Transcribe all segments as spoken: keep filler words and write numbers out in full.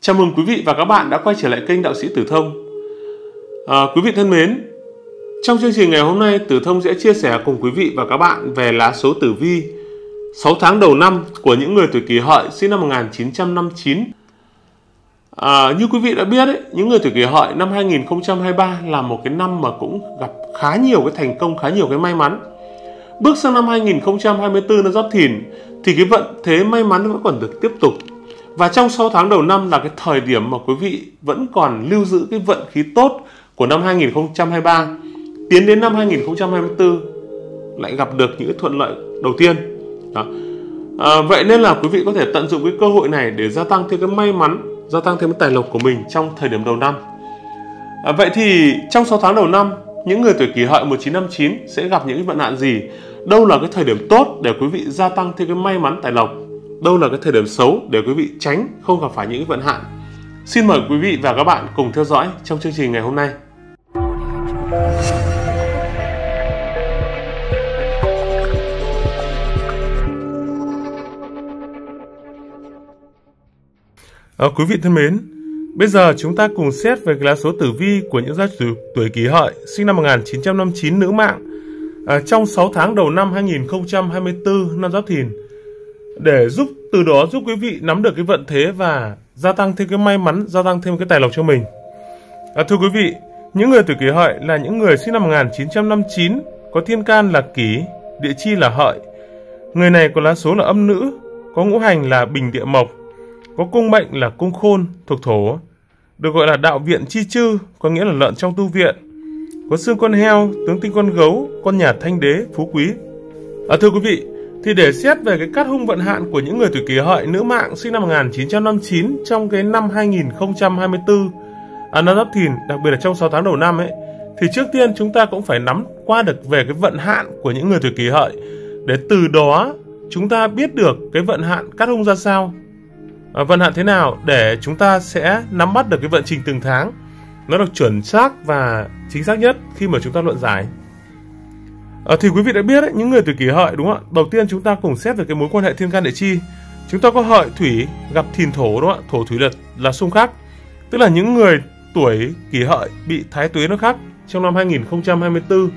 Chào mừng quý vị và các bạn đã quay trở lại kênh Đạo sĩ Tử Thông. à, Quý vị thân mến, trong chương trình ngày hôm nay, Tử Thông sẽ chia sẻ cùng quý vị và các bạn về lá số tử vi sáu tháng đầu năm của những người tuổi Kỷ Hợi sinh năm một nghìn chín trăm năm mươi chín. à, Như quý vị đã biết ấy, những người tuổi Kỷ Hợi năm hai nghìn không trăm hai mươi ba là một cái năm mà cũng gặp khá nhiều cái thành công, khá nhiều cái may mắn. Bước sang năm hai nghìn không trăm hai mươi tư nó Giáp Thìn thì cái vận thế may mắn vẫn còn được tiếp tục. Và trong sáu tháng đầu năm là cái thời điểm mà quý vị vẫn còn lưu giữ cái vận khí tốt của năm hai nghìn không trăm hai mươi ba, tiến đến năm hai nghìn không trăm hai mươi tư lại gặp được những thuận lợi đầu tiên. Đó. À, vậy nên là quý vị có thể tận dụng cái cơ hội này để gia tăng thêm cái may mắn, gia tăng thêm cái tài lộc của mình trong thời điểm đầu năm. À, vậy thì trong sáu tháng đầu năm, những người tuổi Kỷ Hợi một nghìn chín trăm năm mươi chín sẽ gặp những cái vận hạn gì? Đâu là cái thời điểm tốt để quý vị gia tăng thêm cái may mắn tài lộc? Đâu là cái thời điểm xấu để quý vị tránh không gặp phải những vận hạn? Xin mời quý vị và các bạn cùng theo dõi trong chương trình ngày hôm nay. À, quý vị thân mến, bây giờ chúng ta cùng xét về lá số tử vi của những gia chủ tuổi Kỷ Hợi sinh năm một nghìn chín trăm năm mươi chín nữ mạng à, trong sáu tháng đầu năm hai nghìn không trăm hai mươi tư năm Giáp Thìn, để giúp từ đó giúp quý vị nắm được cái vận thế và gia tăng thêm cái may mắn, gia tăng thêm cái tài lộc cho mình. à, Thưa quý vị, những người tuổi Kỷ Hợi là những người sinh năm một nghìn chín trăm năm mươi chín, có thiên can là Kỷ, địa chi là Hợi. Người này có lá số là âm nữ, có ngũ hành là Bình địa mộc, có cung mệnh là cung khôn thuộc thổ, được gọi là đạo viện chi chư, có nghĩa là lợn trong tu viện, có xương con heo, tướng tinh con gấu, con nhà thanh đế, phú quý. à, Thưa quý vị, thì để xét về cái cát hung vận hạn của những người tuổi Kỷ Hợi nữ mạng sinh năm một nghìn chín trăm năm mươi chín trong cái năm hai nghìn không trăm hai mươi tư, à, năm Giáp Thìn, đặc biệt là trong sáu tháng đầu năm ấy, thì trước tiên chúng ta cũng phải nắm qua được về cái vận hạn của những người tuổi Kỷ Hợi, để từ đó chúng ta biết được cái vận hạn cát hung ra sao, à, vận hạn thế nào, để chúng ta sẽ nắm bắt được cái vận trình từng tháng nó được chuẩn xác và chính xác nhất khi mà chúng ta luận giải. À, thì quý vị đã biết đấy, những người tuổi Kỷ Hợi, đúng không ạ? Đầu tiên chúng ta cùng xét về cái mối quan hệ thiên can địa chi. Chúng ta có Hợi thủy gặp Thìn thổ, đúng không ạ? Thổ thủy là, là xung khắc. Tức là những người tuổi Kỷ Hợi bị Thái Tuế nó khắc trong năm hai nghìn không trăm hai mươi tư.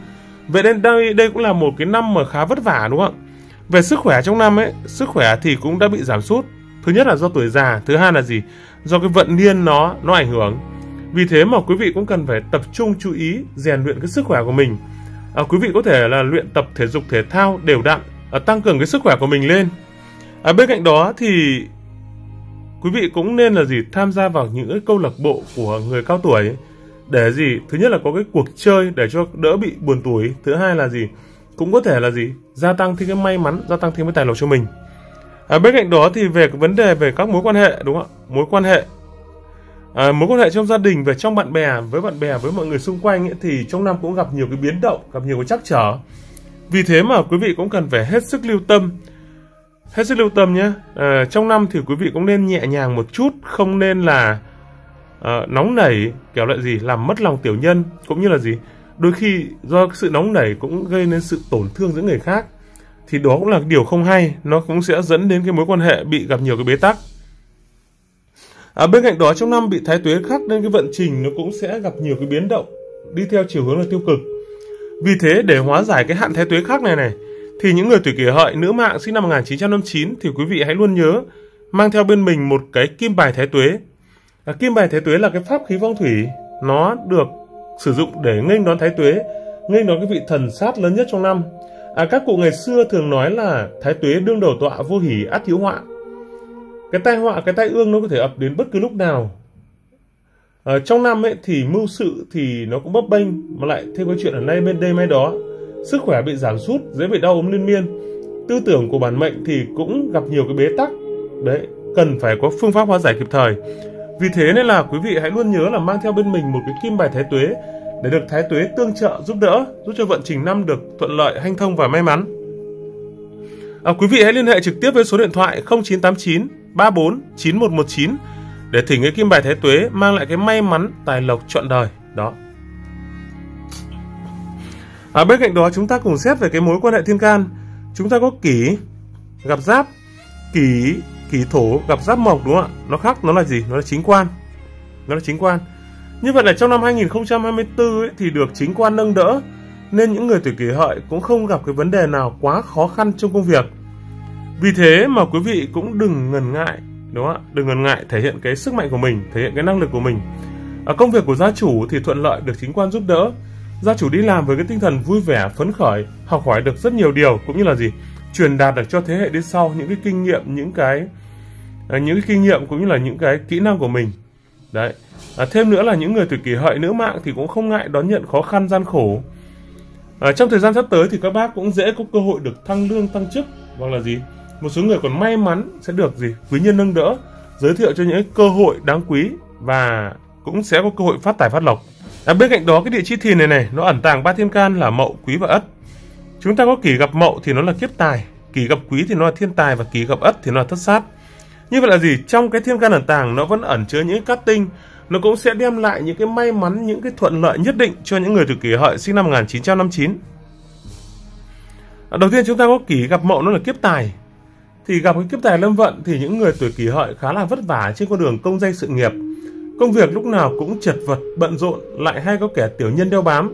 Vậy nên đây, đây cũng là một cái năm mà khá vất vả, đúng không ạ? Về sức khỏe trong năm ấy, sức khỏe thì cũng đã bị giảm sút. Thứ nhất là do tuổi già, thứ hai là gì? Do cái vận niên nó nó ảnh hưởng. Vì thế mà quý vị cũng cần phải tập trung chú ý rèn luyện cái sức khỏe của mình. À, quý vị có thể là luyện tập thể dục thể thao đều đặn, à, tăng cường cái sức khỏe của mình lên. à, Bên cạnh đó thì quý vị cũng nên là gì? Tham gia vào những câu lạc bộ của người cao tuổi. Để gì? Thứ nhất là có cái cuộc chơi để cho đỡ bị buồn tuổi. Thứ hai là gì? Cũng có thể là gì? Gia tăng thêm cái may mắn, gia tăng thêm cái tài lộc cho mình. à, Bên cạnh đó thì về cái vấn đề về các mối quan hệ, đúng không ạ? Mối quan hệ À, mối quan hệ trong gia đình và trong bạn bè, với bạn bè, với mọi người xung quanh ấy, thì trong năm cũng gặp nhiều cái biến động, gặp nhiều cái trắc trở. Vì thế mà quý vị cũng cần phải hết sức lưu tâm, hết sức lưu tâm nhé. À, trong năm thì quý vị cũng nên nhẹ nhàng một chút, không nên là à, nóng nảy, kiểu loại gì làm mất lòng tiểu nhân, cũng như là gì đôi khi do sự nóng nảy cũng gây nên sự tổn thương giữa người khác, thì đó cũng là điều không hay, nó cũng sẽ dẫn đến cái mối quan hệ bị gặp nhiều cái bế tắc. À, bên cạnh đó trong năm bị Thái Tuế khắc nên cái vận trình nó cũng sẽ gặp nhiều cái biến động đi theo chiều hướng là tiêu cực. Vì thế để hóa giải cái hạn Thái Tuế khắc này này thì những người tuổi Kỷ Hợi nữ mạng sinh năm một nghìn chín trăm năm mươi chín thì quý vị hãy luôn nhớ mang theo bên mình một cái kim bài Thái Tuế. à, Kim bài Thái Tuế là cái pháp khí phong thủy, nó được sử dụng để nghênh đón Thái Tuế, nghênh đón cái vị thần sát lớn nhất trong năm. à, Các cụ ngày xưa thường nói là Thái Tuế đương đầu tọa, vô hỷ ắt hiếu họa. Cái tai họa, cái tai ương nó có thể ập đến bất cứ lúc nào. à, Trong năm ấy thì mưu sự thì nó cũng bấp bênh, mà lại thêm cái chuyện ở nay bên đây mai đó. Sức khỏe bị giảm sút, dễ bị đau ốm liên miên. Tư tưởng của bản mệnh thì cũng gặp nhiều cái bế tắc. Đấy, cần phải có phương pháp hóa giải kịp thời. Vì thế nên là quý vị hãy luôn nhớ là mang theo bên mình một cái kim bài Thái Tuế, để được Thái Tuế tương trợ giúp đỡ, giúp cho vận trình năm được thuận lợi, hanh thông và may mắn. à, Quý vị hãy liên hệ trực tiếp với số điện thoại không chín tám chín ba bốn chín một một chín để thỉnh cái kim bài Thái Tuế mang lại cái may mắn tài lộc trọn đời đó. À, bên cạnh đó chúng ta cùng xét về cái mối quan hệ thiên can. Chúng ta có Kỷ gặp Giáp. Kỷ thì thổ gặp giáp mộc, đúng không ạ? Nó khác, nó là gì? Nó là chính quan. Nó là chính quan. Như vậy là trong năm hai nghìn không trăm hai mươi tư ấy, thì được chính quan nâng đỡ, nên những người tuổi Kỷ Hợi cũng không gặp cái vấn đề nào quá khó khăn trong công việc. Vì thế mà quý vị cũng đừng ngần ngại, đúng không ạ? Đừng ngần ngại thể hiện cái sức mạnh của mình, thể hiện cái năng lực của mình. À, công việc của gia chủ thì thuận lợi được chính quan giúp đỡ. Gia chủ đi làm với cái tinh thần vui vẻ, phấn khởi, học hỏi được rất nhiều điều, cũng như là gì? Truyền đạt được cho thế hệ đi sau những cái kinh nghiệm, những cái à, những cái kinh nghiệm cũng như là những cái kỹ năng của mình. Đấy. À, thêm nữa là những người tuổi Kỷ Hợi nữ mạng thì cũng không ngại đón nhận khó khăn gian khổ. À, trong thời gian sắp tới thì các bác cũng dễ có cơ hội được thăng lương, tăng chức, hoặc là gì? Một số người còn may mắn sẽ được gì? Quý nhân nâng đỡ, giới thiệu cho những cơ hội đáng quý và cũng sẽ có cơ hội phát tài phát lộc. À, bên cạnh đó cái địa chi thìn này này nó ẩn tàng ba thiên can là Mậu, Quý và Ất. Chúng ta có kỷ gặp Mậu thì nó là kiếp tài, kỷ gặp Quý thì nó là thiên tài, và kỷ gặp Ất thì nó là thất sát. Như vậy là gì? Trong cái thiên can ẩn tàng nó vẫn ẩn chứa những cát tinh, nó cũng sẽ đem lại những cái may mắn, những cái thuận lợi nhất định cho những người tuổi Kỷ Hợi sinh năm một nghìn chín trăm năm mươi chín. À, đầu tiên chúng ta có kỷ gặp Mậu, nó là kiếp tài. Thì gặp cái kiếp tài lâm vận thì những người tuổi Kỷ Hợi khá là vất vả trên con đường công danh sự nghiệp. Công việc lúc nào cũng chật vật, bận rộn, lại hay có kẻ tiểu nhân đeo bám.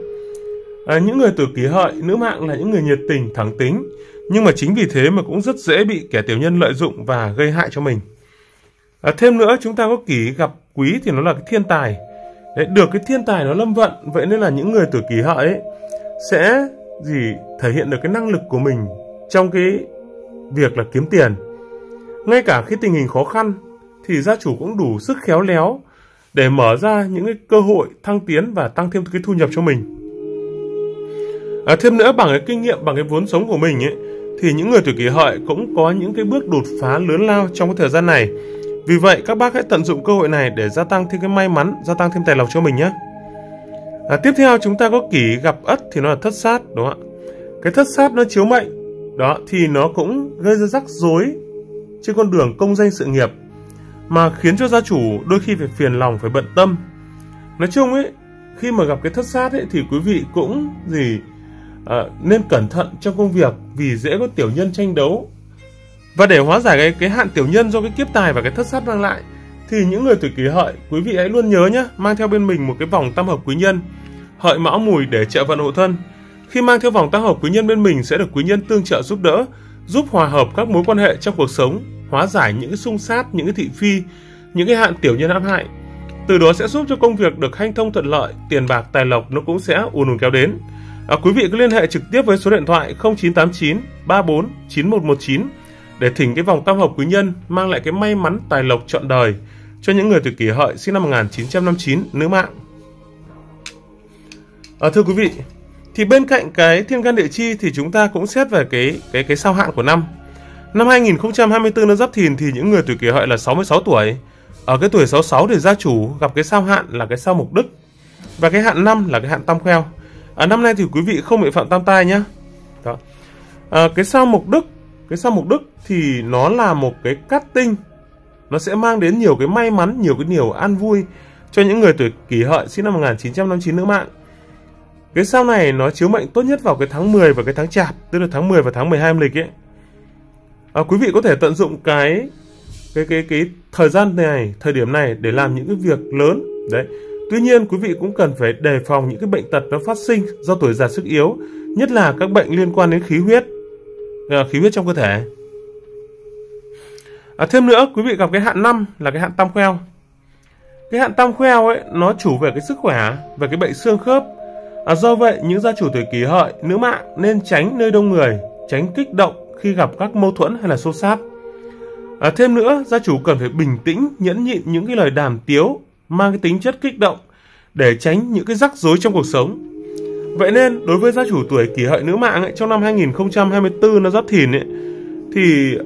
À, những người tuổi Kỷ Hợi nữ mạng là những người nhiệt tình, thẳng tính, nhưng mà chính vì thế mà cũng rất dễ bị kẻ tiểu nhân lợi dụng và gây hại cho mình. À, thêm nữa chúng ta có kỷ gặp Quý thì nó là cái thiên tài. Đấy, được cái thiên tài nó lâm vận, vậy nên là những người tuổi Kỷ Hợi ấy sẽ gì thể hiện được cái năng lực của mình trong cái việc là kiếm tiền. Ngay cả khi tình hình khó khăn thì gia chủ cũng đủ sức khéo léo để mở ra những cái cơ hội thăng tiến và tăng thêm cái thu nhập cho mình. À, thêm nữa bằng cái kinh nghiệm, bằng cái vốn sống của mình ấy, thì những người tuổi Kỷ Hợi cũng có những cái bước đột phá lớn lao trong cái thời gian này. Vì vậy các bác hãy tận dụng cơ hội này để gia tăng thêm cái may mắn, gia tăng thêm tài lộc cho mình nhé. À, tiếp theo chúng ta có kỷ gặp Ất thì nó là thất sát, đúng không ạ? Cái thất sát nó chiếu mệnh, đó thì nó cũng gây ra rắc rối trên con đường công danh sự nghiệp, mà khiến cho gia chủ đôi khi phải phiền lòng, phải bận tâm. Nói chung ấy, khi mà gặp cái thất sát ấy thì quý vị cũng gì à, nên cẩn thận trong công việc, vì dễ có tiểu nhân tranh đấu. Và để hóa giải cái, cái hạn tiểu nhân do cái kiếp tài và cái thất sát mang lại, thì những người tuổi Kỷ Hợi, quý vị hãy luôn nhớ nhé, mang theo bên mình một cái vòng tam hợp quý nhân Hợi Mão Mùi để trợ vận hộ thân. Khi mang theo vòng tam hợp quý nhân bên mình sẽ được quý nhân tương trợ giúp đỡ, giúp hòa hợp các mối quan hệ trong cuộc sống, hóa giải những cái xung sát, những cái thị phi, những cái hạn tiểu nhân hãm hại. Từ đó sẽ giúp cho công việc được hanh thông thuận lợi, tiền bạc tài lộc nó cũng sẽ ùn ùn kéo đến. À, quý vị cứ liên hệ trực tiếp với số điện thoại không chín tám chín ba bốn chín một một chín để thỉnh cái vòng tam hợp quý nhân mang lại cái may mắn tài lộc trọn đời cho những người tuổi Kỷ Hợi sinh năm một nghìn chín trăm năm mươi chín nữ mạng. À, thưa quý vị, thì bên cạnh cái thiên can địa chi thì chúng ta cũng xét về cái cái cái sao hạn của năm. Năm hai nghìn không trăm hai mươi tư nó Giáp Thìn thì những người tuổi Kỷ Hợi là sáu mươi sáu tuổi. Ở cái tuổi sáu mươi sáu thì gia chủ gặp cái sao hạn là cái sao Mục Đức, và cái hạn năm là cái hạn Tam Khêu. À, năm nay thì quý vị không bị phạm tam tai nhé. Đó. À, cái sao Mục Đức, cái sao Mục Đức thì nó là một cái cát tinh, nó sẽ mang đến nhiều cái may mắn, nhiều cái điều an vui cho những người tuổi Kỷ Hợi sinh năm một nghìn chín trăm năm mươi chín nữ mạng. Cái sao này nó chiếu mệnh tốt nhất vào cái tháng mười và cái tháng Chạp, tức là tháng mười và tháng mười hai âm lịch ấy. À, quý vị có thể tận dụng cái cái cái cái thời gian này, thời điểm này để làm những cái việc lớn đấy. Tuy nhiên quý vị cũng cần phải đề phòng những cái bệnh tật nó phát sinh do tuổi già sức yếu, nhất là các bệnh liên quan đến khí huyết, à, khí huyết trong cơ thể. À, thêm nữa quý vị gặp cái hạn năm là cái hạn Tam Kheo. Cái hạn Tam Kheo ấy nó chủ về cái sức khỏe, về cái bệnh xương khớp. À, do vậy những gia chủ tuổi Kỷ Hợi nữ mạng nên tránh nơi đông người, tránh kích động khi gặp các mâu thuẫn hay là xô xát. À, thêm nữa gia chủ cần phải bình tĩnh, nhẫn nhịn những cái lời đàm tiếu mang cái tính chất kích động để tránh những cái rắc rối trong cuộc sống. Vậy nên đối với gia chủ tuổi Kỷ Hợi nữ mạng ấy, trong năm hai nghìn không trăm hai mươi tư nó Giáp Thìn ấy, thì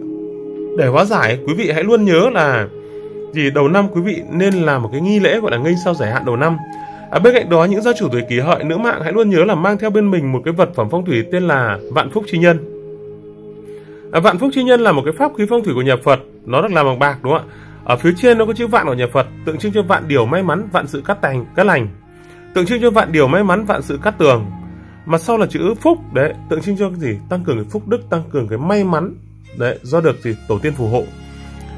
để hóa giải quý vị hãy luôn nhớ là thì đầu năm quý vị nên làm một cái nghi lễ gọi là nghênh sao giải hạn đầu năm. À, bên cạnh đó những gia chủ tuổi Kỷ Hợi nữ mạng hãy luôn nhớ là mang theo bên mình một cái vật phẩm phong thủy tên là Vạn Phúc Tri Nhân. À, Vạn Phúc Tri Nhân là một cái pháp khí phong thủy của nhà Phật, nó được làm bằng bạc, đúng không ạ? Ở phía trên nó có chữ vạn của nhà Phật, tượng trưng cho vạn điều may mắn, vạn sự cát thành, cát lành, tượng trưng cho vạn điều may mắn, vạn sự cát tường. Mà sau là chữ phúc, đấy, tượng trưng cho cái gì? Tăng cường cái phúc đức, tăng cường cái may mắn, đấy, do được gì? Tổ tiên phù hộ.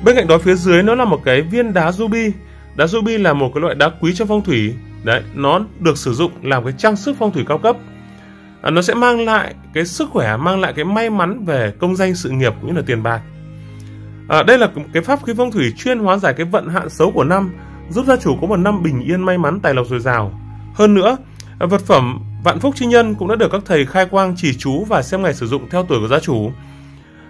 Bên cạnh đó phía dưới nó là một cái viên đá ruby. Đá ruby là một cái loại đá quý trong phong thủy. Đấy, nó được sử dụng làm cái trang sức phong thủy cao cấp. À, nó sẽ mang lại cái sức khỏe, mang lại cái may mắn về công danh sự nghiệp cũng như là tiền bạc. À, đây là cái pháp khí phong thủy chuyên hóa giải cái vận hạn xấu của năm, giúp gia chủ có một năm bình yên, may mắn, tài lộc dồi dào. Hơn nữa, vật phẩm Vạn Phúc Tri Nhân cũng đã được các thầy khai quang chỉ chú và xem ngày sử dụng theo tuổi của gia chủ.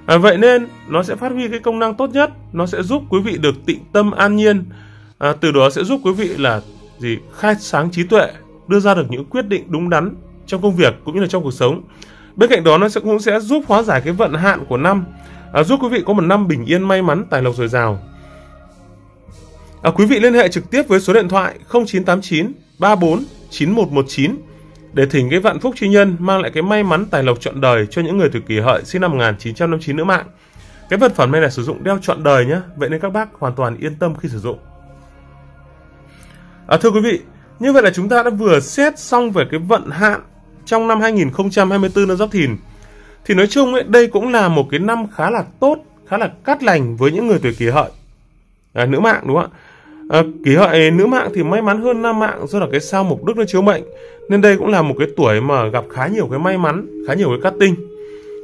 À, vậy nên nó sẽ phát huy cái công năng tốt nhất, nó sẽ giúp quý vị được tịnh tâm an nhiên, à, từ đó sẽ giúp quý vị là gì khai sáng trí tuệ, đưa ra được những quyết định đúng đắn trong công việc cũng như là trong cuộc sống. Bên cạnh đó nó sẽ cũng sẽ giúp hóa giải cái vận hạn của năm, à, giúp quý vị có một năm bình yên, may mắn, tài lộc dồi dào. À, quý vị liên hệ trực tiếp với số điện thoại không chín tám chín ba bốn chín một một chín để thỉnh cái Vạn Phúc Tri Nhân mang lại cái may mắn tài lộc trọn đời cho những người tuổi Kỷ Hợi sinh năm một nghìn chín trăm năm mươi chín nữ mạng. Cái vật phẩm này là sử dụng đeo trọn đời nhé, vậy nên các bác hoàn toàn yên tâm khi sử dụng. À, thưa quý vị, như vậy là chúng ta đã vừa xét xong về cái vận hạn trong năm hai nghìn không trăm hai mươi tư năm Giáp Thìn. Thì nói chung ấy, đây cũng là một cái năm khá là tốt, khá là cát lành với những người tuổi Kỷ Hợi, à, nữ mạng, đúng không ạ? À, Kỷ Hợi nữ mạng thì may mắn hơn nam mạng do là cái sao Mục Đức nó chiếu mệnh, nên đây cũng là một cái tuổi mà gặp khá nhiều cái may mắn, khá nhiều cái cát tinh.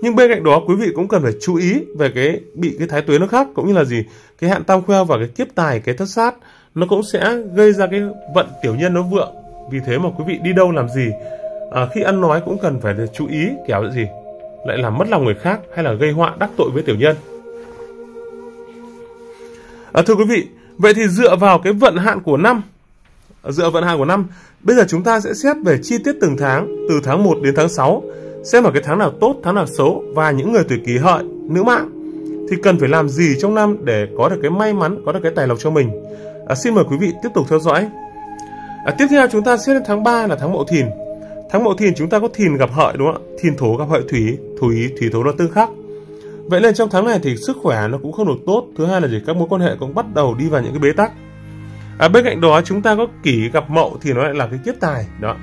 Nhưng bên cạnh đó quý vị cũng cần phải chú ý về cái bị cái Thái Tuế nó khác, cũng như là gì cái hạn Tam Khêu và cái kiếp tài, cái thất sát, nó cũng sẽ gây ra cái vận tiểu nhân nó vượng. Vì thế mà quý vị đi đâu làm gì, à, khi ăn nói cũng cần phải chú ý, kẻo gì lại làm mất lòng người khác hay là gây họa đắc tội với tiểu nhân. À, thưa quý vị, vậy thì dựa vào cái vận hạn của năm, dựa vận hạn của năm, bây giờ chúng ta sẽ xét về chi tiết từng tháng, từ tháng một đến tháng sáu, xem là cái tháng nào tốt, tháng nào xấu, và những người tuổi Kỷ Hợi, nữ mạng thì cần phải làm gì trong năm để có được cái may mắn, có được cái tài lộc cho mình. À, xin mời quý vị tiếp tục theo dõi. À, tiếp theo chúng ta xét đến tháng ba là tháng Mậu Thìn. Tháng Mậu Thìn chúng ta có Thìn gặp Hợi, đúng không ạ? Thìn thổ gặp Hợi thủy, thủy thủy thổ là tương khắc. Vậy nên trong tháng này thì sức khỏe nó cũng không được tốt. Thứ hai là gì? Các mối quan hệ cũng bắt đầu đi vào những cái bế tắc. À, bên cạnh đó chúng ta có Kỷ gặp Mậu thì nó lại là cái kiếp tài. Đó,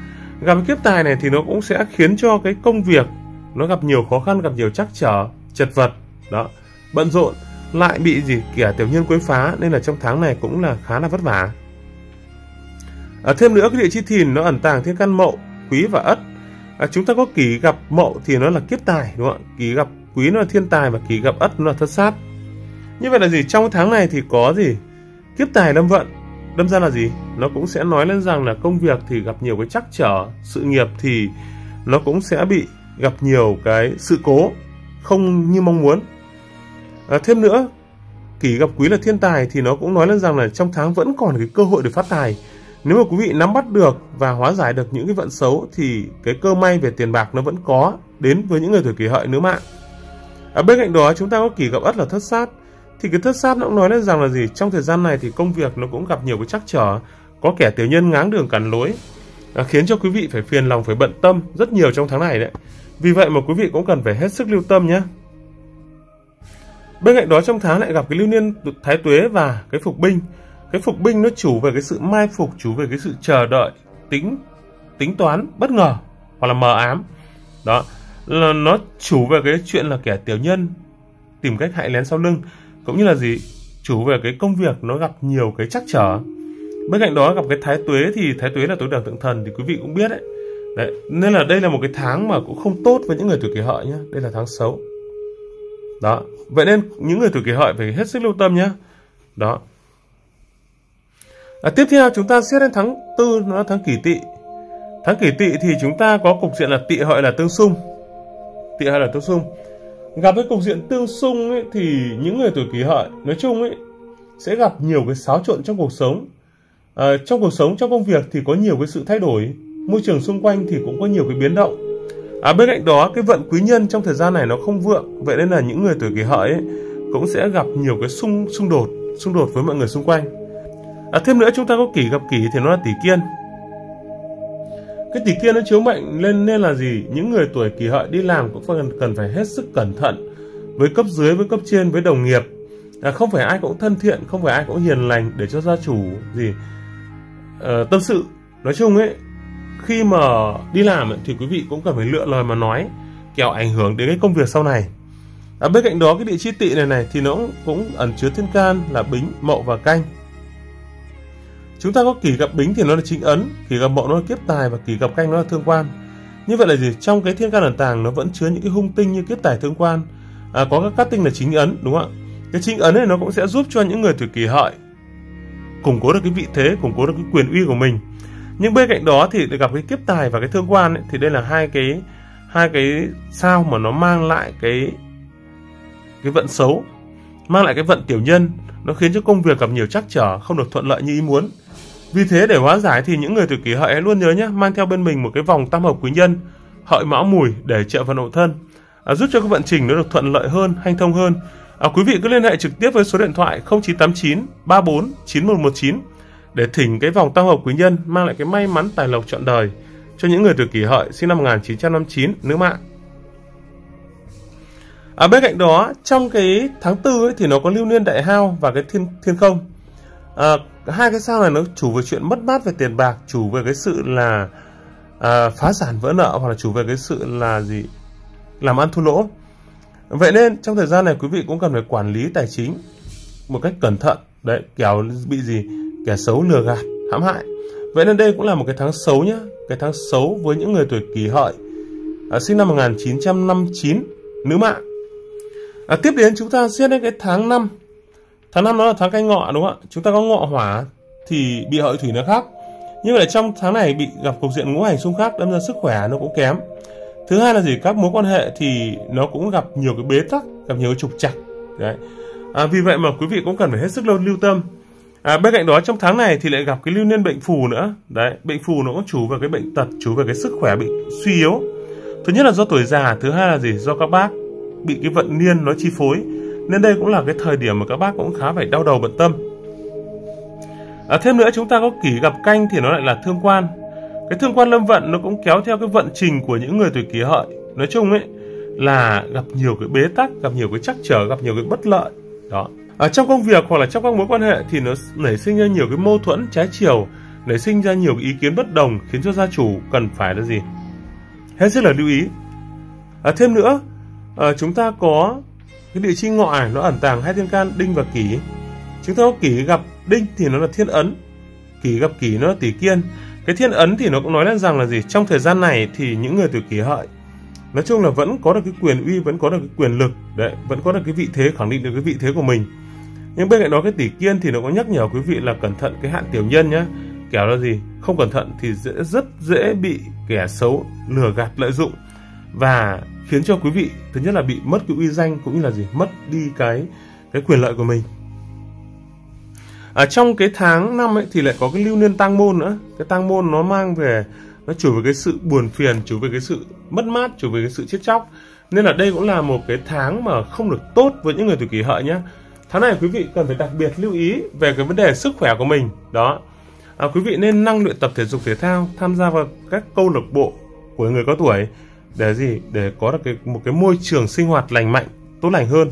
gặp cái kiếp tài này thì nó cũng sẽ khiến cho cái công việc nó gặp nhiều khó khăn, gặp nhiều trắc trở, chật vật, đó, bận rộn, lại bị gì kẻ tiểu nhân quấy phá, nên là trong tháng này cũng là khá là vất vả. À, thêm nữa cái địa chi Thìn nó ẩn tàng thiên căn Mậu, Quý và Ất. À, chúng ta có Kỷ gặp Mậu thì nó là kiếp tài, đúng không ạ? Kỷ gặp Quý nó là thiên tài và Kỷ gặp Ất nó là thất sát. Như vậy là gì? Trong tháng này thì có gì? Kiếp tài lâm vận, đâm ra là gì? Nó cũng sẽ nói lên rằng là công việc thì gặp nhiều cái trắc trở, sự nghiệp thì nó cũng sẽ bị gặp nhiều cái sự cố không như mong muốn. À, thêm nữa, Kỷ gặp Quý là thiên tài thì nó cũng nói lên rằng là trong tháng vẫn còn cái cơ hội để phát tài. Nếu mà quý vị nắm bắt được và hóa giải được những cái vận xấu thì cái cơ may về tiền bạc nó vẫn có đến với những người tuổi Kỷ Hợi nữ mạng. Ở à, bên cạnh đó chúng ta có Kỷ gặp Ất là thất sát. Thì cái thất sát nó cũng nói lên rằng là gì? Trong thời gian này thì công việc nó cũng gặp nhiều cái trắc trở, có kẻ tiểu nhân ngáng đường cản lối, à, khiến cho quý vị phải phiền lòng, phải bận tâm rất nhiều trong tháng này đấy. Vì vậy mà quý vị cũng cần phải hết sức lưu tâm nhé. Bên cạnh đó trong tháng lại gặp cái lưu niên Thái Tuế và cái Phục Binh. Cái Phục Binh nó chủ về cái sự mai phục, chủ về cái sự chờ đợi, tính tính toán, bất ngờ hoặc là mờ ám. Đó là nó chủ về cái chuyện là kẻ tiểu nhân tìm cách hại lén sau lưng, cũng như là gì chủ về cái công việc nó gặp nhiều cái trắc trở. Bên cạnh đó gặp cái Thái Tuế thì Thái Tuế là tối đẳng tượng thần thì quý vị cũng biết đấy. Đấy, nên là đây là một cái tháng mà cũng không tốt với những người tuổi Kỷ Hợi nhé. Đây là tháng xấu. Đó, vậy nên những người tuổi Kỷ Hợi phải hết sức lưu tâm nhé. Đó. À, tiếp theo chúng ta xét đến tháng tư, nó là tháng Kỷ Tỵ. Tháng Kỷ Tỵ thì chúng ta có cục diện là Tỵ Hợi là tương xung. Tỵ Hợi là tương xung. Gặp cái cục diện tương xung ấy, thì những người tuổi Kỷ Hợi nói chung ấy sẽ gặp nhiều cái xáo trộn trong cuộc sống. À, trong cuộc sống, trong công việc thì có nhiều cái sự thay đổi, môi trường xung quanh thì cũng có nhiều cái biến động. À, bên cạnh đó cái vận quý nhân trong thời gian này nó không vượng, vậy nên là những người tuổi Kỷ Hợi ấy cũng sẽ gặp nhiều cái xung xung đột, xung đột với mọi người xung quanh. À, thêm nữa chúng ta có Kỷ gặp Kỷ thì nó là Tỷ Kiên. Cái Tỷ Kiên nó chiếu mệnh lên nên là gì? Những người tuổi Kỷ Hợi đi làm cũng cần, cần phải hết sức cẩn thận với cấp dưới, với cấp trên, với đồng nghiệp. À, không phải ai cũng thân thiện, không phải ai cũng hiền lành để cho gia chủ gì à, tâm sự. Nói chung ấy, khi mà đi làm ấy, thì quý vị cũng cần phải lựa lời mà nói, kẻo ảnh hưởng đến cái công việc sau này. À, bên cạnh đó cái địa chi tỵ này này thì nó cũng ẩn chứa thiên can là bính, mậu và canh. Chúng ta có kỷ gặp bính thì nó là chính ấn, kỷ gặp mậu nó là kiếp tài và kỷ gặp canh nó là thương quan. Như vậy là gì? Trong cái thiên can ẩn tàng nó vẫn chứa những cái hung tinh như kiếp tài, thương quan. À, có các cát tinh là chính ấn, đúng không ạ? Cái chính ấn này nó cũng sẽ giúp cho những người tuổi kỷ hợi củng cố được cái vị thế, củng cố được cái quyền uy của mình. Nhưng bên cạnh đó thì gặp cái kiếp tài và cái thương quan ấy, thì đây là hai cái hai cái sao mà nó mang lại cái cái vận xấu, mang lại cái vận tiểu nhân, nó khiến cho công việc gặp nhiều trắc trở, không được thuận lợi như ý muốn. Vì thế để hóa giải thì những người tuổi kỷ hợi hãy luôn nhớ nhé, mang theo bên mình một cái vòng tam hợp quý nhân hợi mão mùi để trợ vận hậu thân, à, giúp cho các vận trình nó được thuận lợi hơn, hanh thông hơn. À, quý vị cứ liên hệ trực tiếp với số điện thoại không chín tám chín ba bốn chín một một chín để thỉnh cái vòng tam hợp quý nhân mang lại cái may mắn tài lộc trọn đời cho những người tuổi kỷ hợi sinh năm một nghìn chín trăm năm mươi chín nữ mạng. À, bên cạnh đó trong cái tháng tư ấy thì nó có lưu niên đại hao và cái thiên thiên không. À, hai cái sao này nó chủ về chuyện mất mát về tiền bạc, chủ về cái sự là à, phá sản vỡ nợ, hoặc là chủ về cái sự là gì, làm ăn thua lỗ. Vậy nên trong thời gian này quý vị cũng cần phải quản lý tài chính một cách cẩn thận đấy, kẻo bị gì, kẻ xấu lừa gạt, hãm hại. Vậy nên đây cũng là một cái tháng xấu nhá, cái tháng xấu với những người tuổi kỷ hợi à, sinh năm một nghìn chín trăm năm mươi chín nữ mạng. À, tiếp đến chúng ta xét đến cái tháng năm. Tháng năm nó là tháng canh ngọ, đúng không ạ? Chúng ta có ngọ hỏa thì bị hợi thủy nó khác. Như vậy là trong tháng này bị gặp cục diện ngũ hành xung khắc, đâm ra sức khỏe nó cũng kém. Thứ hai là gì? Các mối quan hệ thì nó cũng gặp nhiều cái bế tắc, gặp nhiều cái trục trặc. Đấy. À, vì vậy mà quý vị cũng cần phải hết sức lưu, lưu tâm. À, bên cạnh đó trong tháng này thì lại gặp cái lưu niên bệnh phù nữa. Đấy, bệnh phù nó cũng chủ về cái bệnh tật, chủ về cái sức khỏe bị suy yếu. Thứ nhất là do tuổi già, thứ hai là gì? Do các bác bị cái vận niên nó chi phối, nên đây cũng là cái thời điểm mà các bác cũng khá phải đau đầu bận tâm. À, thêm nữa chúng ta có kỷ gặp canh thì nó lại là thương quan. Cái thương quan lâm vận nó cũng kéo theo cái vận trình của những người tuổi kỷ hợi, nói chung ấy là gặp nhiều cái bế tắc, gặp nhiều cái trắc trở, gặp nhiều cái bất lợi đó. À, trong công việc hoặc là trong các mối quan hệ thì nó nảy sinh ra nhiều cái mâu thuẫn trái chiều, nảy sinh ra nhiều cái ý kiến bất đồng, khiến cho gia chủ cần phải là gì, hết sức là lưu ý. À, thêm nữa À, chúng ta có cái địa chi ngọ ải, nó ẩn tàng hai thiên can đinh và kỷ. Chúng ta có kỷ gặp đinh thì nó là thiên ấn, kỷ gặp kỷ nó là tỷ kiên. Cái thiên ấn thì nó cũng nói lên rằng là gì, trong thời gian này thì những người tuổi kỷ hợi nói chung là vẫn có được cái quyền uy, vẫn có được cái quyền lực đấy, vẫn có được cái vị thế, khẳng định được cái vị thế của mình. Nhưng bên cạnh đó cái tỷ kiên thì nó có nhắc nhở quý vị là cẩn thận cái hạn tiểu nhân nhá, kẻo là gì, không cẩn thận thì dễ, rất dễ bị kẻ xấu lừa gạt, lợi dụng và khiến cho quý vị thứ nhất là bị mất cái uy danh, cũng như là gì, mất đi cái cái quyền lợi của mình. À, trong cái tháng năm ấy thì lại có cái lưu niên tang môn nữa. Cái tang môn nó mang về, nó chủ về cái sự buồn phiền, chủ về cái sự mất mát, chủ về cái sự chết chóc, nên là đây cũng là một cái tháng mà không được tốt với những người tuổi kỷ hợi nhé. Tháng này quý vị cần phải đặc biệt lưu ý về cái vấn đề sức khỏe của mình đó. À, quý vị nên năng luyện tập thể dục thể thao, tham gia vào các câu lạc bộ của người có tuổi để gì, để có được cái, một cái môi trường sinh hoạt lành mạnh, tốt lành hơn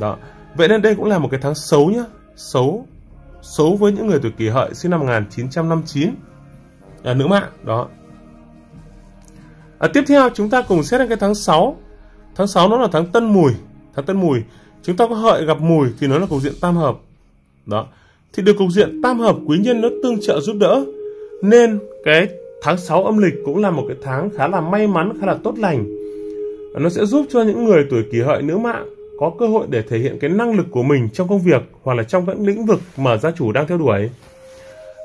đó. Vậy nên đây cũng là một cái tháng xấu nhá, xấu xấu với những người tuổi kỷ hợi sinh năm một nghìn chín trăm năm mươi chín à, nữ mạng đó. À, tiếp theo chúng ta cùng xét đến cái tháng sáu. Tháng sáu nó là tháng tân mùi. Tháng tân mùi chúng ta có hợi gặp mùi thì nó là cục diện tam hợp đó, thì được cục diện tam hợp quý nhân nó tương trợ giúp đỡ, nên cái tháng sáu âm lịch cũng là một cái tháng khá là may mắn, khá là tốt lành. Nó sẽ giúp cho những người tuổi kỷ hợi nữ mạng có cơ hội để thể hiện cái năng lực của mình trong công việc hoặc là trong các lĩnh vực mà gia chủ đang theo đuổi.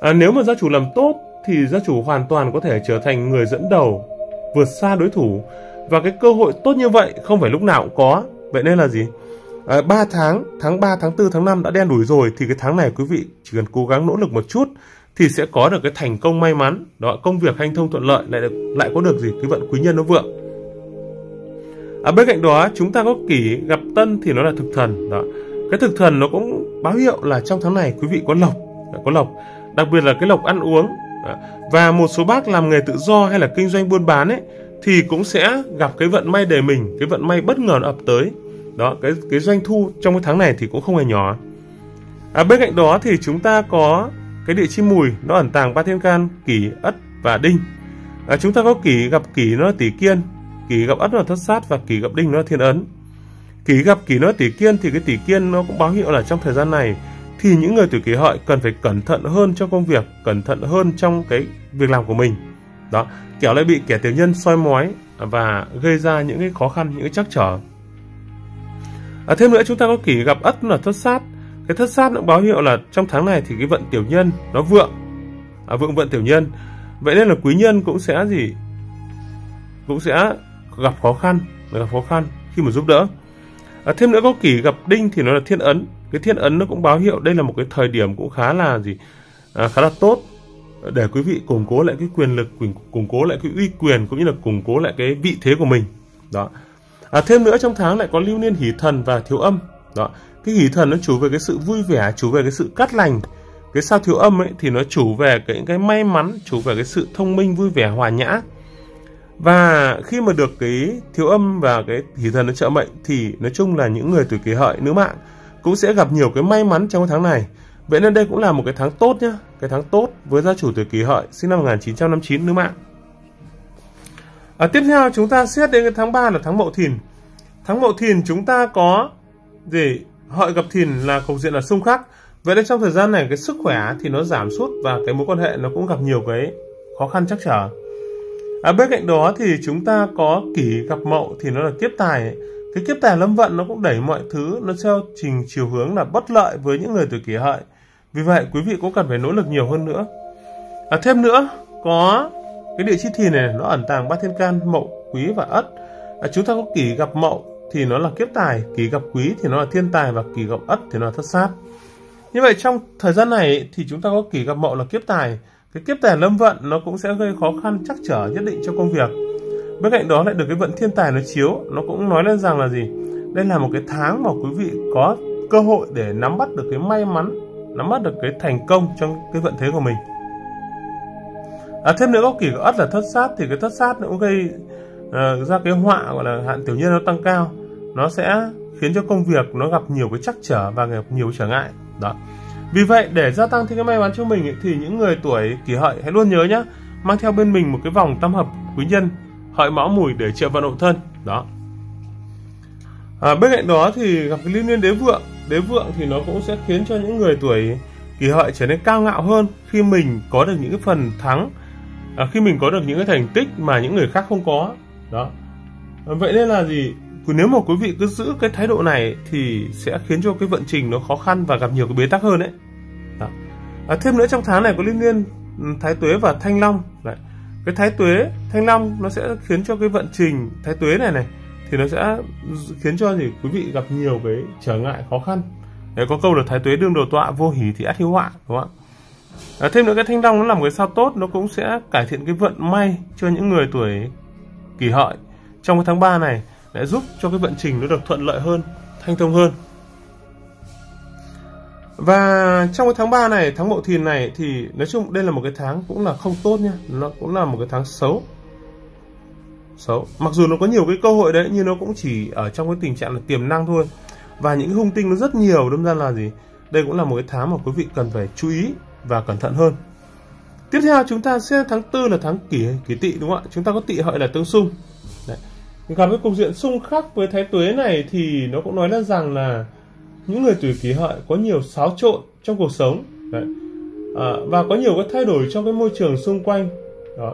À, nếu mà gia chủ làm tốt thì gia chủ hoàn toàn có thể trở thành người dẫn đầu, vượt xa đối thủ, và cái cơ hội tốt như vậy không phải lúc nào cũng có. Vậy nên là gì? À, ba tháng, tháng ba, tháng tư, tháng năm đã đen đủi rồi thì cái tháng này quý vị chỉ cần cố gắng nỗ lực một chút thì sẽ có được cái thành công may mắn đó, công việc hanh thông thuận lợi, lại được, lại có được gì, cái vận quý nhân nó vượng. À, bên cạnh đó chúng ta có kỷ gặp tân thì nó là thực thần đó. Cái thực thần nó cũng báo hiệu là trong tháng này quý vị có lộc, có lộc đặc biệt là cái lộc ăn uống đó. Và một số bác làm nghề tự do hay là kinh doanh buôn bán ấy thì cũng sẽ gặp cái vận may để mình, cái vận may bất ngờ nó ập tới đó. Cái cái doanh thu trong cái tháng này thì cũng không hề nhỏ. À, bên cạnh đó thì chúng ta có cái địa chi mùi, nó ẩn tàng ba thiên can kỷ, ất và đinh. À, chúng ta có kỷ gặp kỷ nó là tỷ kiên, kỷ gặp ất nó là thất sát và kỷ gặp đinh nó là thiên ấn. Kỷ gặp Kỷ nói Tỷ Kiên thì cái Tỷ Kiên nó cũng báo hiệu là trong thời gian này thì những người tuổi Kỷ Hợi cần phải cẩn thận hơn trong công việc, cẩn thận hơn trong cái việc làm của mình. Đó, kẻo lại bị kẻ tiểu nhân soi mói và gây ra những cái khó khăn, những cái trắc trở. À, thêm nữa chúng ta có Kỷ gặp Ất là Thất Sát. Cái Thất Sát nó báo hiệu là trong tháng này thì cái vận tiểu nhân nó vượng, à, vượng vận tiểu nhân. Vậy nên là quý nhân cũng sẽ gì? Cũng sẽ gặp khó khăn, gặp khó khăn khi mà giúp đỡ. À, thêm nữa có Kỷ gặp Đinh thì nó là Thiên Ấn. Cái Thiên Ấn nó cũng báo hiệu đây là một cái thời điểm cũng khá là gì? À, khá là tốt để quý vị củng cố lại cái quyền lực, củng cố lại cái uy quyền cũng như là củng cố lại cái vị thế của mình. Đó. À, thêm nữa trong tháng lại có lưu niên Hỷ Thần và Thiếu Âm. Đó. Cái Hỷ Thần nó chủ về cái sự vui vẻ, chủ về cái sự cát lành. Cái sao Thiếu Âm ấy thì nó chủ về cái cái may mắn, chủ về cái sự thông minh, vui vẻ, hòa nhã. Và khi mà được cái Thiếu Âm và cái Hỷ Thần nó trợ mệnh thì nói chung là những người tuổi Kỷ Hợi nữ mạng cũng sẽ gặp nhiều cái may mắn trong tháng này. Vậy nên đây cũng là một cái tháng tốt nhá, cái tháng tốt với gia chủ tuổi Kỷ Hợi sinh năm một nghìn chín trăm năm mươi chín nữ mạng. À, tiếp theo chúng ta xét đến cái tháng ba là tháng Mậu Thìn. Tháng Mậu Thìn chúng ta có gì? Hợi gặp Thìn là cục diện là xung khắc. Vậy nên trong thời gian này cái sức khỏe thì nó giảm sút và cái mối quan hệ nó cũng gặp nhiều cái khó khăn trắc trở. À, bên cạnh đó thì chúng ta có Kỷ gặp Mậu thì nó là Kiếp Tài. Cái Kiếp Tài lâm vận nó cũng đẩy mọi thứ nó theo trình chiều hướng là bất lợi với những người tuổi Kỷ Hợi. Vì vậy quý vị cũng cần phải nỗ lực nhiều hơn nữa. À, thêm nữa có cái địa chi Thìn này nó ẩn tàng ba thiên can Mậu, Quý và Ất. À, chúng ta có Kỷ gặp Mậu thì nó là Kiếp Tài, Kỷ gặp Quý thì nó là Thiên Tài và Kỷ gặp Ất thì nó là Thất Sát. Như vậy trong thời gian này thì chúng ta có Kỷ gặp Mậu là Kiếp Tài. Cái Kiếp Tài lâm vận nó cũng sẽ gây khó khăn trắc trở nhất định cho công việc. Bên cạnh đó lại được cái vận Thiên Tài nó chiếu, nó cũng nói lên rằng là gì? Đây là một cái tháng mà quý vị có cơ hội để nắm bắt được cái may mắn, nắm bắt được cái thành công trong cái vận thế của mình. À, thêm nữa có Kỷ Ất là Thất Sát thì cái Thất Sát nó cũng gây uh, ra cái họa gọi là hạn tiểu nhân nó tăng cao. Nó sẽ khiến cho công việc nó gặp nhiều cái trắc trở và gặp nhiều trở ngại. Đó. Vì vậy để gia tăng thêm cái may mắn cho mình ấy, thì những người tuổi Kỷ Hợi hãy luôn nhớ nhé, mang theo bên mình một cái vòng tam hợp quý nhân Hợi Mão Mùi để triệu vận hộ thân. Đó. À, bên cạnh đó thì gặp cái liên nguyên Đế Vượng. Đế Vượng thì nó cũng sẽ khiến cho những người tuổi Kỷ Hợi trở nên cao ngạo hơn khi mình có được những cái phần thắng, à, khi mình có được những cái thành tích mà những người khác không có. Đó. À, vậy nên là gì? Nếu mà quý vị cứ giữ cái thái độ này thì sẽ khiến cho cái vận trình nó khó khăn và gặp nhiều cái bế tắc hơn đấy. À, thêm nữa trong tháng này có liên liên Thái Tuế và Thanh Long. Đấy. Cái Thái Tuế, Thanh Long nó sẽ khiến cho cái vận trình Thái Tuế này này thì nó sẽ khiến cho gì quý vị gặp nhiều cái trở ngại khó khăn. Đấy, có câu là Thái Tuế đương đầu tọa, vô hỷ thì ắt hiếu họa, đúng không ạ? À, thêm nữa cái Thanh Long nó làm cái sao tốt, nó cũng sẽ cải thiện cái vận may cho những người tuổi Kỷ Hợi trong cái tháng ba này, để giúp cho cái vận trình nó được thuận lợi hơn, thanh thông hơn. Và trong cái tháng ba này, tháng Mậu Thìn này thì nói chung đây là một cái tháng cũng là không tốt nha, nó cũng là một cái tháng xấu. Xấu. Mặc dù nó có nhiều cái cơ hội đấy nhưng nó cũng chỉ ở trong cái tình trạng là tiềm năng thôi. Và những hung tinh nó rất nhiều, đâm ra là gì? Đây cũng là một cái tháng mà quý vị cần phải chú ý và cẩn thận hơn. Tiếp theo chúng ta sẽ tháng tư là tháng Kỷ Kỷ Tỵ, đúng không ạ? Chúng ta có Tỵ Hợi là tương xung. Đấy. Gặp cái cục diện xung khắc với Thái Tuế này thì nó cũng nói lên rằng là những người tuổi Kỷ Hợi có nhiều xáo trộn trong cuộc sống. Đấy. À, và có nhiều cái thay đổi trong cái môi trường xung quanh. Đó.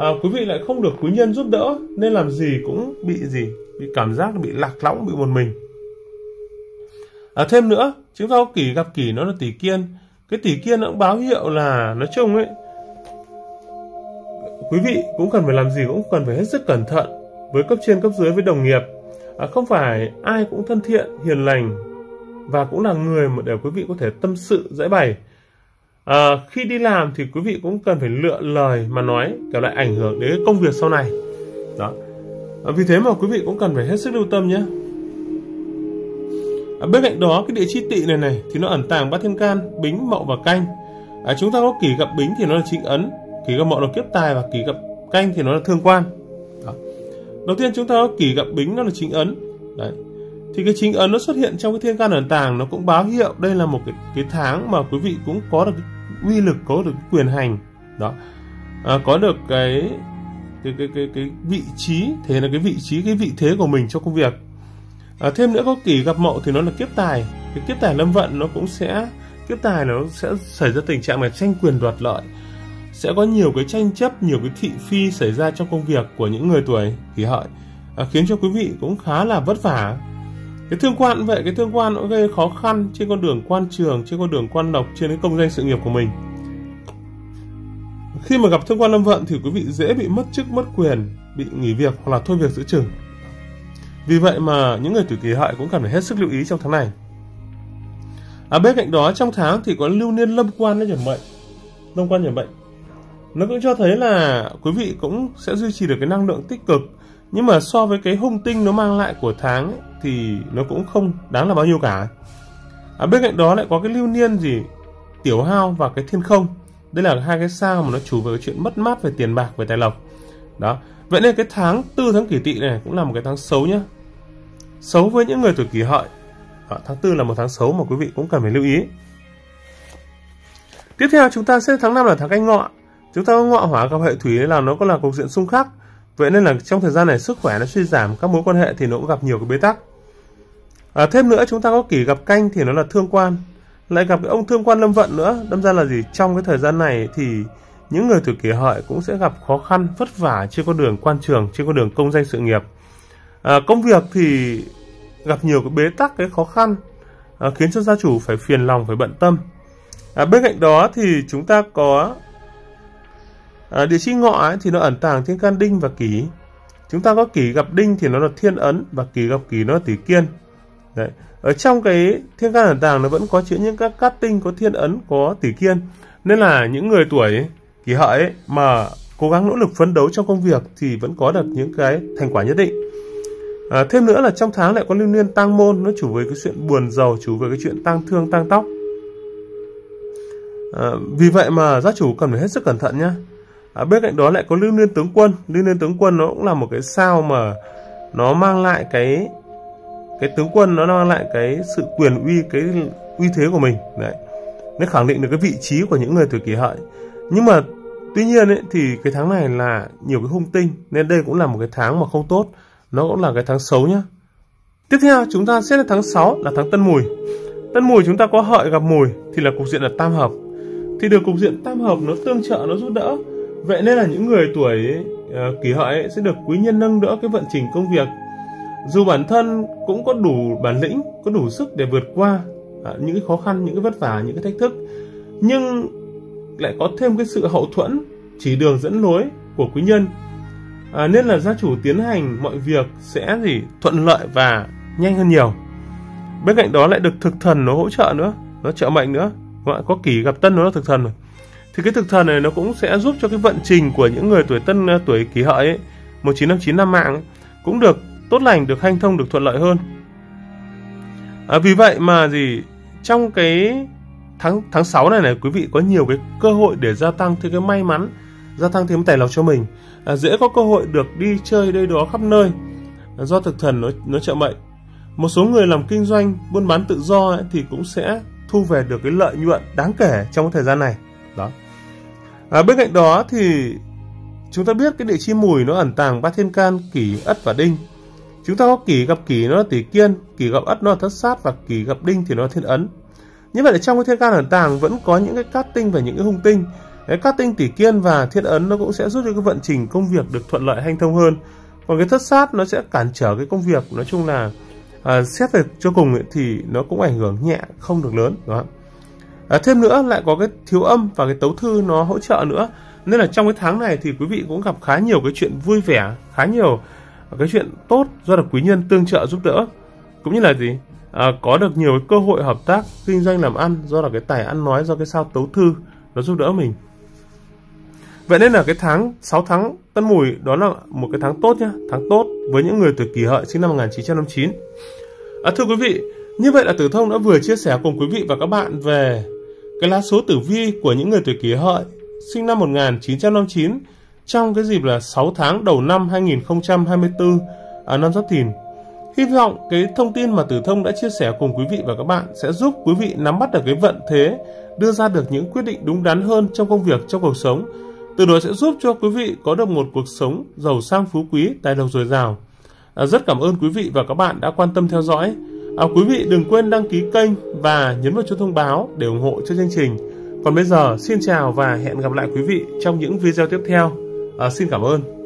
À, quý vị lại không được quý nhân giúp đỡ nên làm gì cũng bị gì bị cảm giác bị lạc lõng, bị một mình. À, thêm nữa chúng ta có Kỷ gặp Kỷ nó là Tỷ Kiên. Cái Tỷ Kiên nó cũng báo hiệu là nói chung ấy quý vị cũng cần phải làm gì cũng cần phải hết sức cẩn thận với cấp trên, cấp dưới, với đồng nghiệp. À, không phải ai cũng thân thiện, hiền lành và cũng là người mà để quý vị có thể tâm sự giải bày. À, khi đi làm thì quý vị cũng cần phải lựa lời mà nói kẻo lại ảnh hưởng đến công việc sau này. Đó. À, vì thế mà quý vị cũng cần phải hết sức lưu tâm nhé. À, bên cạnh đó cái địa chi Tỵ này này thì nó ẩn tàng bát thiên can Bính, Mậu và Canh. À, chúng ta có Kỷ gặp Bính thì nó là Chính Ấn, Kỷ gặp Mậu là Kiếp Tài và Kỷ gặp Canh thì nó là Thương Quan. Đầu tiên chúng ta có Kỷ gặp Bính nó là Chính Ấn. Đấy. Thì cái Chính Ấn nó xuất hiện trong cái thiên can ẩn tàng, nó cũng báo hiệu đây là một cái, cái tháng mà quý vị cũng có được uy lực, có được quyền hành. Đó. À, có được cái cái, cái cái cái vị trí, thế là cái vị trí, cái vị thế của mình trong công việc. À, thêm nữa có kỷ gặp mậu thì nó là kiếp tài, cái kiếp tài lâm vận nó cũng sẽ kiếp tài nó sẽ xảy ra tình trạng mà tranh quyền đoạt lợi, sẽ có nhiều cái tranh chấp, nhiều cái thị phi xảy ra trong công việc của những người tuổi kỷ hợi, à, khiến cho quý vị cũng khá là vất vả. Cái thương quan cũng vậy, cái thương quan nó gây khó khăn trên con đường quan trường, trên con đường quan lộc, trên cái công danh sự nghiệp của mình. Khi mà gặp thương quan lâm vận thì quý vị dễ bị mất chức, mất quyền, bị nghỉ việc hoặc là thôi việc giữa chừng. Vì vậy mà những người tuổi kỷ hợi cũng cần phải hết sức lưu ý trong tháng này. À, bên cạnh đó trong tháng thì có lưu niên lâm quan nó nhầm mệnh, lâm quan nhầm mệnh. Nó cũng cho thấy là quý vị cũng sẽ duy trì được cái năng lượng tích cực, nhưng mà so với cái hung tinh nó mang lại của tháng ấy, thì nó cũng không đáng là bao nhiêu cả. À, bên cạnh đó lại có cái lưu niên gì tiểu hao và cái thiên không. Đây là hai cái sao mà nó chủ về cái chuyện mất mát về tiền bạc, về tài lộc. Đó. Vậy nên cái tháng tư, tháng kỷ tỵ này cũng là một cái tháng xấu nhá. Xấu với những người tuổi kỷ hợi. Đó, tháng tư là một tháng xấu mà quý vị cũng cần phải lưu ý. Tiếp theo chúng ta sẽ tháng năm là tháng canh ngọ. Chúng ta có ngọ hỏa gặp hệ thủy là nó cũng là cục diện xung khắc. Vậy nên là trong thời gian này sức khỏe nó suy giảm, các mối quan hệ thì nó cũng gặp nhiều cái bế tắc. À, thêm nữa chúng ta có kỷ gặp canh thì nó là thương quan, lại gặp cái ông thương quan lâm vận nữa, đâm ra là gì, trong cái thời gian này thì những người tuổi kỷ hợi cũng sẽ gặp khó khăn vất vả trên con đường quan trường, trên con đường công danh sự nghiệp. À, công việc thì gặp nhiều cái bế tắc, cái khó khăn, à, khiến cho gia chủ phải phiền lòng, phải bận tâm. À, bên cạnh đó thì chúng ta có à, địa chi ngọ ấy, thì nó ẩn tàng thiên can đinh và kỷ. Chúng ta có kỷ gặp đinh thì nó là thiên ấn, và kỷ gặp kỷ nó là tỷ kiên. Đấy. Ở trong cái thiên can ẩn tàng nó vẫn có chứa những các cát tinh, có thiên ấn, có tỷ kiên, nên là những người tuổi kỷ hợi ấy, mà cố gắng nỗ lực phấn đấu trong công việc thì vẫn có được những cái thành quả nhất định. À, thêm nữa là trong tháng lại có lưu niên tang môn, nó chủ về cái chuyện buồn giàu, chủ về cái chuyện tang thương, tang tóc. À, vì vậy mà gia chủ cần phải hết sức cẩn thận nhá. À, bên cạnh đó lại có lưu niên tướng quân. Lưu niên tướng quân nó cũng là một cái sao mà nó mang lại cái cái tướng quân, nó mang lại cái sự quyền uy, cái uy thế của mình. Đấy, nó khẳng định được cái vị trí của những người tuổi kỷ hợi. Nhưng mà tuy nhiên ấy, thì cái tháng này là nhiều cái hung tinh, nên đây cũng là một cái tháng mà không tốt, nó cũng là cái tháng xấu nhá. Tiếp theo chúng ta sẽ là tháng sáu là tháng tân mùi. Tân mùi chúng ta có hợi gặp mùi thì là cục diện là tam hợp, thì được cục diện tam hợp nó tương trợ, nó giúp đỡ. Vậy nên là những người tuổi uh, kỷ hợi sẽ được quý nhân nâng đỡ cái vận trình công việc, dù bản thân cũng có đủ bản lĩnh, có đủ sức để vượt qua à, những cái khó khăn, những cái vất vả, những cái thách thức, nhưng lại có thêm cái sự hậu thuẫn, chỉ đường dẫn lối của quý nhân, à, nên là gia chủ tiến hành mọi việc sẽ gì thuận lợi và nhanh hơn nhiều. Bên cạnh đó lại được thực thần nó hỗ trợ nữa, nó trợ mệnh nữa. Có kỷ gặp tân nó là thực thần rồi, thì cái thực thần này nó cũng sẽ giúp cho cái vận trình của những người tuổi tân, tuổi kỷ hợi ấy, một chín năm chín năm mạng ấy, cũng được tốt lành, được hanh thông, được thuận lợi hơn. À, vì vậy mà gì trong cái tháng tháng sáu này này quý vị có nhiều cái cơ hội để gia tăng thêm cái may mắn, gia tăng thêm tài lộc cho mình, à, dễ có cơ hội được đi chơi đây đó khắp nơi, à, do thực thần nó nó trợ mệnh. Một số người làm kinh doanh buôn bán tự do ấy, thì cũng sẽ thu về được cái lợi nhuận đáng kể trong cái thời gian này. Đó. À, bên cạnh đó thì chúng ta biết cái địa chi mùi nó ẩn tàng ba thiên can kỷ, ất và đinh. Chúng ta có kỷ gặp kỷ nó là tỷ kiên, kỷ gặp ất nó là thất sát, và kỷ gặp đinh thì nó là thiên ấn. Như vậy trong cái thiên can ẩn tàng vẫn có những cái cát tinh và những cái hung tinh. Cái cát tinh, tỷ kiên và thiên ấn nó cũng sẽ giúp cho cái vận trình công việc được thuận lợi, hanh thông hơn. Còn cái thất sát nó sẽ cản trở cái công việc. Nói chung là à, xét về cho cùng ấy, thì nó cũng ảnh hưởng nhẹ, không được lớn. Đó. À, thêm nữa lại có cái thiếu âm và cái tấu thư nó hỗ trợ nữa, nên là trong cái tháng này thì quý vị cũng gặp khá nhiều cái chuyện vui vẻ, khá nhiều cái chuyện tốt do được quý nhân tương trợ giúp đỡ, cũng như là gì à, có được nhiều cái cơ hội hợp tác kinh doanh làm ăn do là cái tài ăn nói, do cái sao tấu thư nó giúp đỡ mình. Vậy nên là cái tháng sáu tháng Tân Mùi đó là một cái tháng tốt nhá, tháng tốt với những người tuổi kỷ hợi sinh năm một nghìn chín trăm năm mươi chín. À, thưa quý vị, như vậy là Tử Thông đã vừa chia sẻ cùng quý vị và các bạn về cái lá số tử vi của những người tuổi kỷ hợi sinh năm một nghìn chín trăm năm mươi chín trong cái dịp là sáu tháng đầu năm hai nghìn không trăm hai mươi tư ở năm Giáp Thìn. Hy vọng cái thông tin mà Tử Thông đã chia sẻ cùng quý vị và các bạn sẽ giúp quý vị nắm bắt được cái vận thế, đưa ra được những quyết định đúng đắn hơn trong công việc, trong cuộc sống. Từ đó sẽ giúp cho quý vị có được một cuộc sống giàu sang phú quý, tài lộc dồi dào. Rất cảm ơn quý vị và các bạn đã quan tâm theo dõi. À, quý vị đừng quên đăng ký kênh và nhấn vào chuông thông báo để ủng hộ cho chương trình. Còn bây giờ, xin chào và hẹn gặp lại quý vị trong những video tiếp theo. À, xin cảm ơn.